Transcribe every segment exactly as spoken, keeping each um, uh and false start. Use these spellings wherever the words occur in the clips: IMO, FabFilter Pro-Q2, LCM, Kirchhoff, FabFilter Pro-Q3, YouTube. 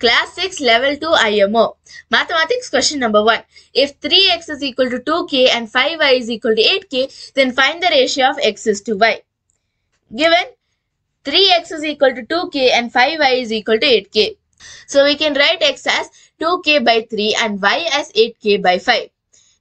Class six Level two I M O. Mathematics question number one. If three x is equal to two k and five y is equal to eight k, then find the ratio of x's to y. Given three x is equal to two k and five y is equal to eight k. So we can write x as two k by three and y as eight k by five.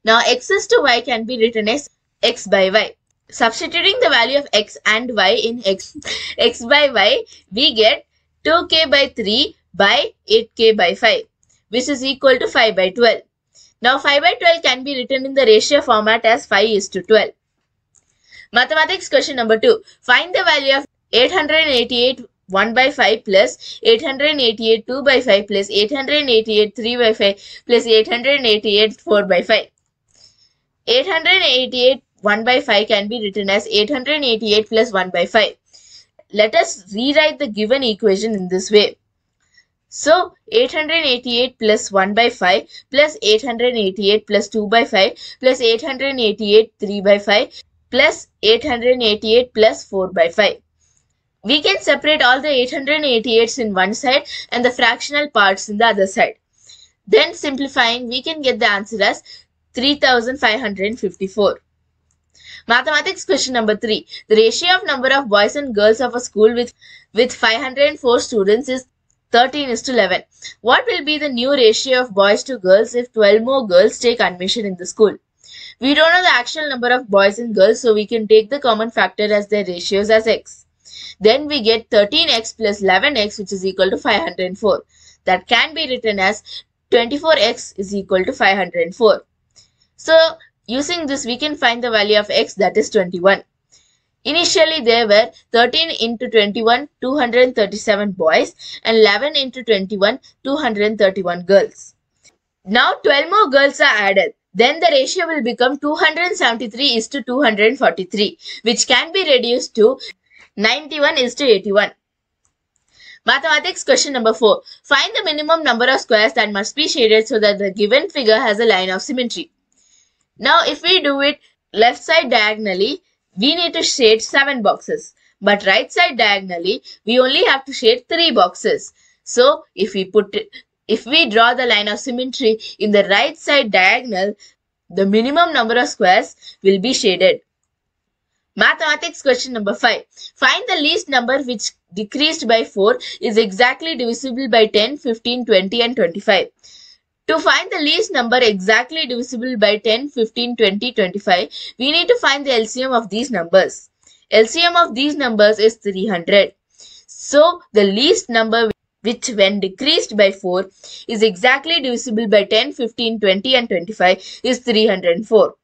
Now x's to y can be written as x by y. Substituting the value of x and y in x, x by y, we get two k by three by eight k by five, which is equal to five by twelve. Now five by twelve can be written in the ratio format as five is to twelve. Mathematics question number two. Find the value of eight hundred eighty-eight one by five plus eight hundred eighty-eight two by five plus eight hundred eighty-eight three by five plus eight hundred eighty-eight four by five. eight hundred eighty-eight one by five can be written as eight hundred eighty-eight plus one by five. Let us rewrite the given equation in this way. So, eight hundred eighty-eight plus one by five plus eight hundred eighty-eight plus two by five plus eight hundred eighty-eight three by five plus eight hundred eighty-eight plus four by five. We can separate all the eight hundred eighty-eights in one side and the fractional parts in the other side. Then simplifying, we can get the answer as three thousand five hundred fifty-four. Mathematics question number three. The ratio of number of boys and girls of a school with, with five hundred four students is thirteen is to eleven. What will be the new ratio of boys to girls if twelve more girls take admission in the school? We don't know the actual number of boys and girls, so we can take the common factor as their ratios as x. Then we get thirteen x plus eleven x, which is equal to five hundred four. That can be written as twenty-four x is equal to five hundred four. So, using this, we can find the value of x, that is twenty-one. Initially, there were thirteen into twenty-one, two hundred thirty-seven boys, and eleven into twenty-one, two hundred thirty-one girls. Now, twelve more girls are added. Then the ratio will become two hundred seventy-three is to two hundred forty-three, which can be reduced to ninety-one is to eighty-one. Mathematics question number four. Find the minimum number of squares that must be shaded so that the given figure has a line of symmetry. Now, if we do it left side diagonally, we need to shade seven boxes. But right side diagonally, we only have to shade three boxes. So, if we put it, if we draw the line of symmetry in the right side diagonal, the minimum number of squares will be shaded. Mathematics question number five. Find the least number which decreased by four is exactly divisible by ten, fifteen, twenty and twenty-five. To find the least number exactly divisible by ten, fifteen, twenty, twenty-five, we need to find the L C M of these numbers. L C M of these numbers is three hundred. So, the least number which when decreased by four is exactly divisible by ten, fifteen, twenty and twenty-five is three hundred four.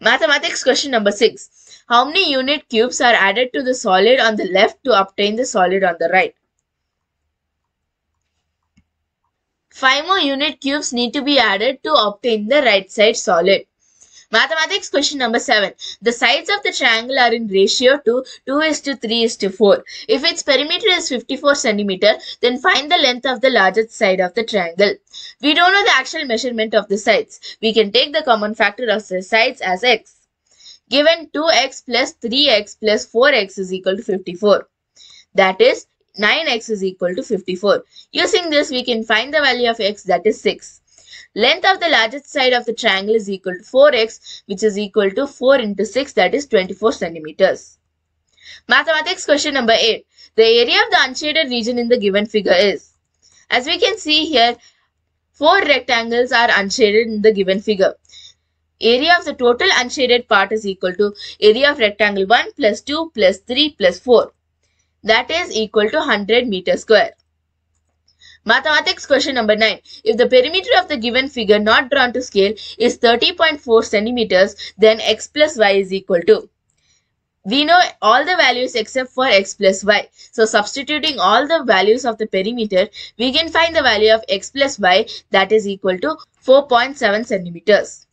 Mathematics question number six. How many unit cubes are added to the solid on the left to obtain the solid on the right? five more unit cubes need to be added to obtain the right side solid. Mathematics question number seven. The sides of the triangle are in ratio to two is to three is to four. If its perimeter is fifty-four centimeters, then find the length of the largest side of the triangle. We don't know the actual measurement of the sides. We can take the common factor of the sides as x. Given two x plus three x plus four x is equal to fifty-four. That is nine x is equal to fifty-four. Using this, we can find the value of x, that is six. Length of the largest side of the triangle is equal to four x, which is equal to four into six, that is twenty-four centimeters. Mathematics question number eight. The area of the unshaded region in the given figure is. As we can see here, four rectangles are unshaded in the given figure. Area of the total unshaded part is equal to area of rectangle one plus two plus three plus four. That is equal to one hundred meters square. Mathematics question number nine. If the perimeter of the given figure not drawn to scale is thirty point four centimeters, then x plus y is equal to. We know all the values except for x plus y. So, substituting all the values of the perimeter, we can find the value of x plus y, that is equal to four point seven centimeters.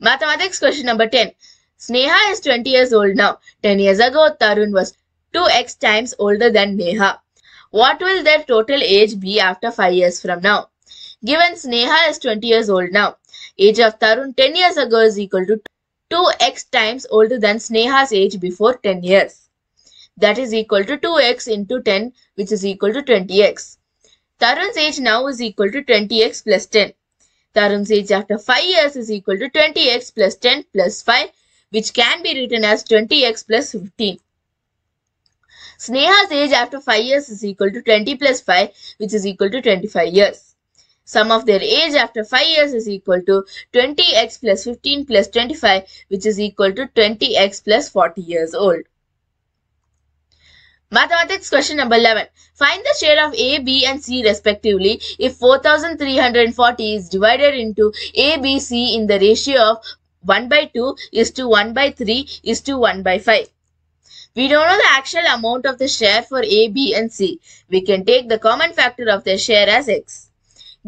Mathematics question number ten. Sneha is twenty years old now. ten years ago, Tarun was two x times older than Neha. What will their total age be after five years from now? Given Sneha is twenty years old now. Age of Tarun ten years ago is equal to two x times older than Sneha's age before ten years. that is equal to two x into ten, which is equal to twenty x. Tarun's age now is equal to twenty x plus ten. Tarun's age after five years is equal to twenty x plus ten plus five, which can be written as twenty x plus fifteen. Sneha's age after five years is equal to twenty plus five, which is equal to twenty-five years. Sum of their age after five years is equal to twenty x plus fifteen plus twenty-five, which is equal to twenty x plus forty years old. Mathematics question number eleven. Find the share of A, B and C respectively if four thousand three hundred forty is divided into A, B, C in the ratio of one by two is to one by three is to one by five. We don't know the actual amount of the share for A, B and C. We can take the common factor of their share as x.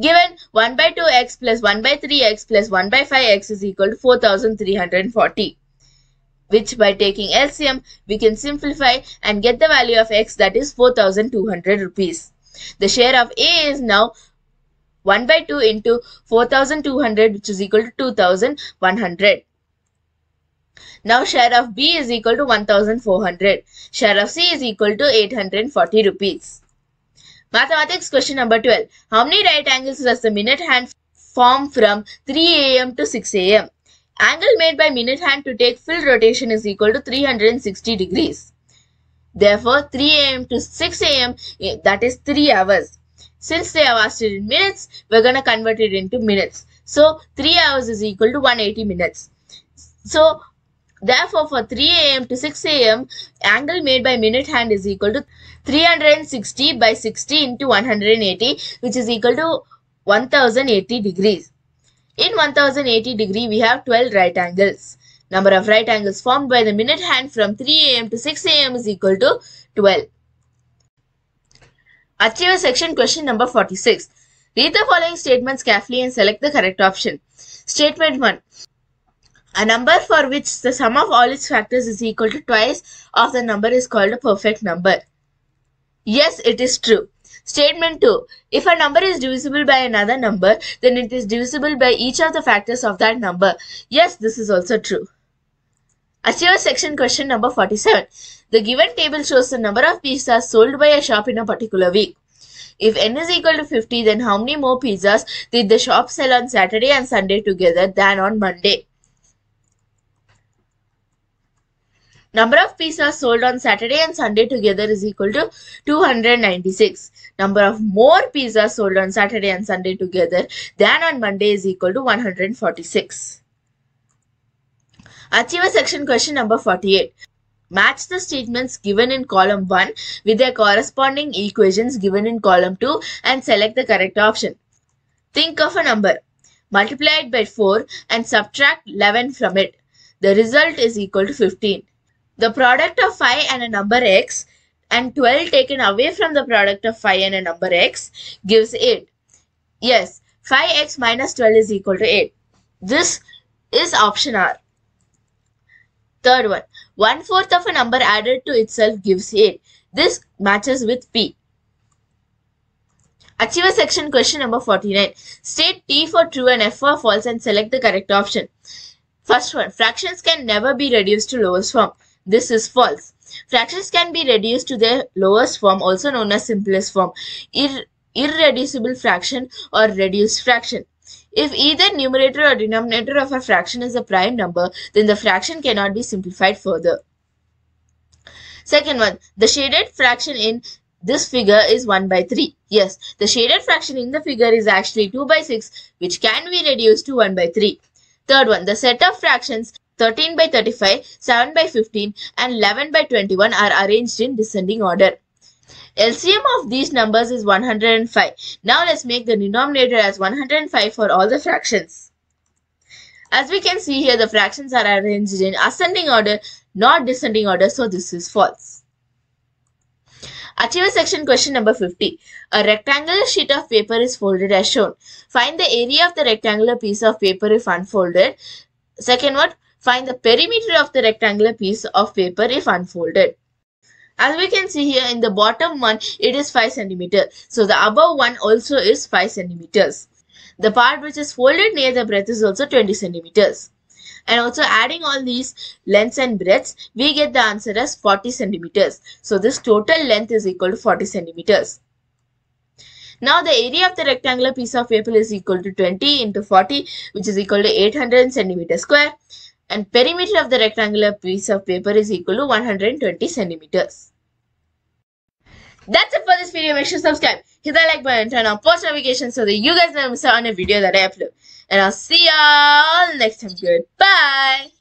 Given one by two x plus one by three x plus one by five x is equal to four thousand three hundred forty. Which by taking L C M, we can simplify and get the value of x, that is four thousand two hundred rupees. The share of A is now one by two into four thousand two hundred, which is equal to two thousand one hundred. Now share of B is equal to one thousand four hundred. Share of C is equal to eight hundred forty rupees. Mathematics question number twelve. How many right angles does the minute hand form from three a m to six a m? Angle made by minute hand to take full rotation is equal to three hundred sixty degrees. Therefore, three a m to six a m, that is three hours. Since they have asked it in minutes, we are going to convert it into minutes. So, three hours is equal to one hundred eighty minutes. So, therefore, for three a m to six a m, angle made by minute hand is equal to three hundred sixty by sixty into one hundred eighty, which is equal to one thousand eighty degrees. In one thousand eighty degree, we have twelve right angles. Number of right angles formed by the minute hand from three a m to six a m is equal to twelve. Achiever section question number forty-six. Read the following statements carefully and select the correct option. Statement one. A number for which the sum of all its factors is equal to twice of the number is called a perfect number. Yes, it is true. Statement two. If a number is divisible by another number, then it is divisible by each of the factors of that number. Yes, this is also true. Achiever section question number forty-seven. The given table shows the number of pizzas sold by a shop in a particular week. If n is equal to fifty, then how many more pizzas did the shop sell on Saturday and Sunday together than on Monday? Number of pizzas sold on Saturday and Sunday together is equal to two hundred ninety-six. Number of more pizzas sold on Saturday and Sunday together than on Monday is equal to one hundred forty-six. Achiever section question number forty-eight. Match the statements given in column one with their corresponding equations given in column two and select the correct option. Think of a number. Multiply it by four and subtract eleven from it. The result is equal to fifteen. The product of five and a number x and twelve taken away from the product of five and a number x gives eight. Yes, five x minus twelve is equal to eight. This is option R. Third one. one fourth of a number added to itself gives eight. This matches with P. Achiever section question number forty-nine. State T for true and F for false and select the correct option. First one. Fractions can never be reduced to lowest form. This is false. Fractions can be reduced to their lowest form, also known as simplest form, ir irreducible fraction or reduced fraction. If either numerator or denominator of a fraction is a prime number, then the fraction cannot be simplified further. Second one, the shaded fraction in this figure is one by three. Yes, the shaded fraction in the figure is actually two by six, which can be reduced to one by three. Third one, the set of fractions thirteen by thirty-five, seven by fifteen and eleven by twenty-one are arranged in descending order. L C M of these numbers is one hundred five. Now let's make the denominator as one hundred five for all the fractions. As we can see here, the fractions are arranged in ascending order, not descending order, so this is false. Achiever section question number fifty. A rectangular sheet of paper is folded as shown. Find the area of the rectangular piece of paper if unfolded. Second one. Find the perimeter of the rectangular piece of paper if unfolded. As we can see here, in the bottom one, it is five centimeters. So, the above one also is five centimeters. The part which is folded near the breadth is also twenty centimeters. and also adding all these lengths and breadths, we get the answer as forty centimeters. So this total length is equal to forty centimeters. Now the area of the rectangular piece of paper is equal to twenty into forty, which is equal to eight hundred centimeters square, and perimeter of the rectangular piece of paper is equal to one hundred twenty centimeters. That's it for this video. Make sure to subscribe, hit that like button, turn on post notifications so that you guys never miss out on a video that I upload. And I'll see y'all next time. Goodbye.